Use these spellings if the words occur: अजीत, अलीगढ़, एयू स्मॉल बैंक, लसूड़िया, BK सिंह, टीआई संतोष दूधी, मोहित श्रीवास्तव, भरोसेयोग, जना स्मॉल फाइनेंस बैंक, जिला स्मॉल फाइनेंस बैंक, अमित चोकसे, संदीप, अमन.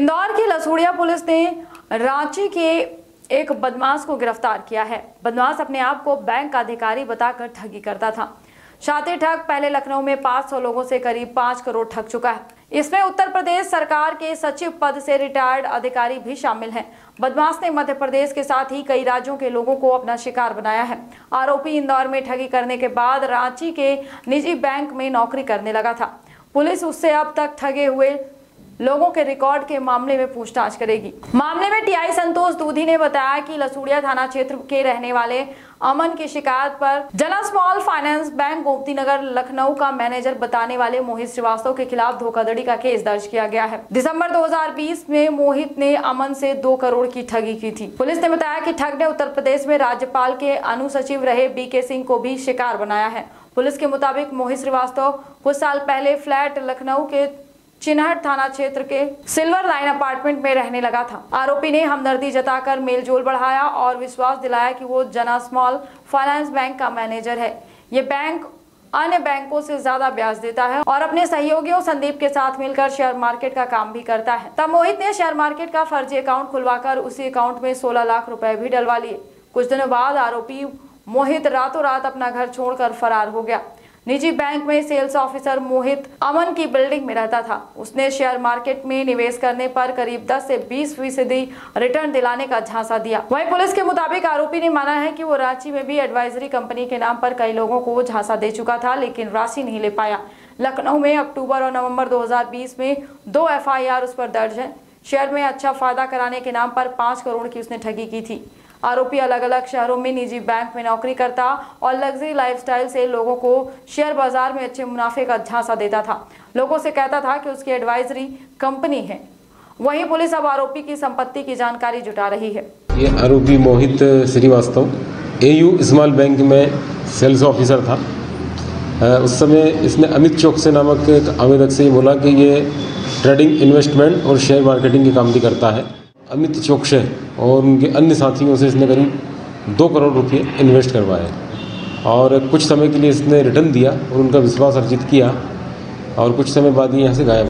इंदौर की लसूड़िया पुलिस ने रांची के एक बदमाश को गिरफ्तार किया है। बदमाश अपने आप को बैंक का अधिकारी बताकर ठगी करता था। शातिर ठग पहले लखनऊ में 500 लोगों से करीब 5 करोड़ ठग चुका है। इसमें उत्तर प्रदेश सरकार के सचिव पद से रिटायर्ड अधिकारी भी शामिल हैं। बदमाश ने मध्य प्रदेश के साथ ही कई राज्यों के लोगों को अपना शिकार बनाया है। आरोपी इंदौर में ठगी करने के बाद रांची के निजी बैंक में नौकरी करने लगा था। पुलिस उससे अब तक ठगे हुए लोगों के रिकॉर्ड के मामले में पूछताछ करेगी। मामले में टीआई संतोष दूधी ने बताया कि लसूड़िया थाना क्षेत्र के रहने वाले अमन की शिकायत पर जिला स्मॉल फाइनेंस बैंक Gomti Nagar Lucknow का मैनेजर बताने वाले मोहित श्रीवास्तव के खिलाफ धोखाधड़ी का केस दर्ज किया गया है। दिसंबर 2020 में मोहित ने अमन से 2 करोड़ की ठगी की थी। पुलिस ने बताया कि ठग ने उत्तर प्रदेश में राज्यपाल के अनुसचिव रहे BK सिंह को भी शिकार बनाया है। पुलिस के मुताबिक मोहित श्रीवास्तव कुछ साल पहले फ्लैट लखनऊ के चिन्हट थाना क्षेत्र के सिल्वर लाइन अपार्टमेंट में रहने लगा था। आरोपी ने हमदर्दी जताकर मेलजोल बढ़ाया और विश्वास दिलाया कि वो जना स्मॉल फाइनेंस बैंक का मैनेजर है। ये बैंक अन्य बैंकों से ज्यादा ब्याज देता है और अपने सहयोगियों संदीप के साथ मिलकर शेयर मार्केट का काम भी करता है। तब मोहित ने शेयर मार्केट का फर्जी अकाउंट खुलवाकर उसी अकाउंट में 16 लाख रुपए भी डलवा लिए। कुछ दिनों बाद आरोपी मोहित रातों रात अपना घर छोड़कर फरार हो गया। निजी बैंक में सेल्स ऑफिसर मोहित अमन की बिल्डिंग में रहता था। उसने शेयर मार्केट में निवेश करने पर करीब 10 से 20% रिटर्न दिलाने का झांसा दिया। वहीं पुलिस के मुताबिक आरोपी ने माना है कि वो रांची में भी एडवाइजरी कंपनी के नाम पर कई लोगों को झांसा दे चुका था, लेकिन राशि नहीं ले पाया। लखनऊ में अक्टूबर और नवम्बर 2020 में 2 FIR उस पर दर्ज है। शेयर में अच्छा फायदा कराने के नाम पर 5 करोड़ की उसने ठगी की थी। आरोपी अलग अलग शहरों में निजी बैंक में नौकरी करता और लग्जरी लाइफस्टाइल से लोगों को शेयर बाजार में अच्छे मुनाफे का झांसा देता था। लोगों से कहता था कि उसकी एडवाइजरी कंपनी है। वहीं पुलिस अब आरोपी की संपत्ति की जानकारी जुटा रही है। ये आरोपी मोहित श्रीवास्तव एयू स्मॉल बैंक में सेल्स ऑफिसर था। उस समय इसने अमित चोकसे नामक आवेदक से बोला कि ये ट्रेडिंग, इन्वेस्टमेंट और शेयर मार्केटिंग के काम भी करता है। अमित चोकसे और उनके अन्य साथियों से इसने करीब 2 करोड़ रुपये इन्वेस्ट करवाए और कुछ समय के लिए इसने रिटर्न दिया और उनका विश्वास अर्जित किया और कुछ समय बाद ही यहाँ से गायब।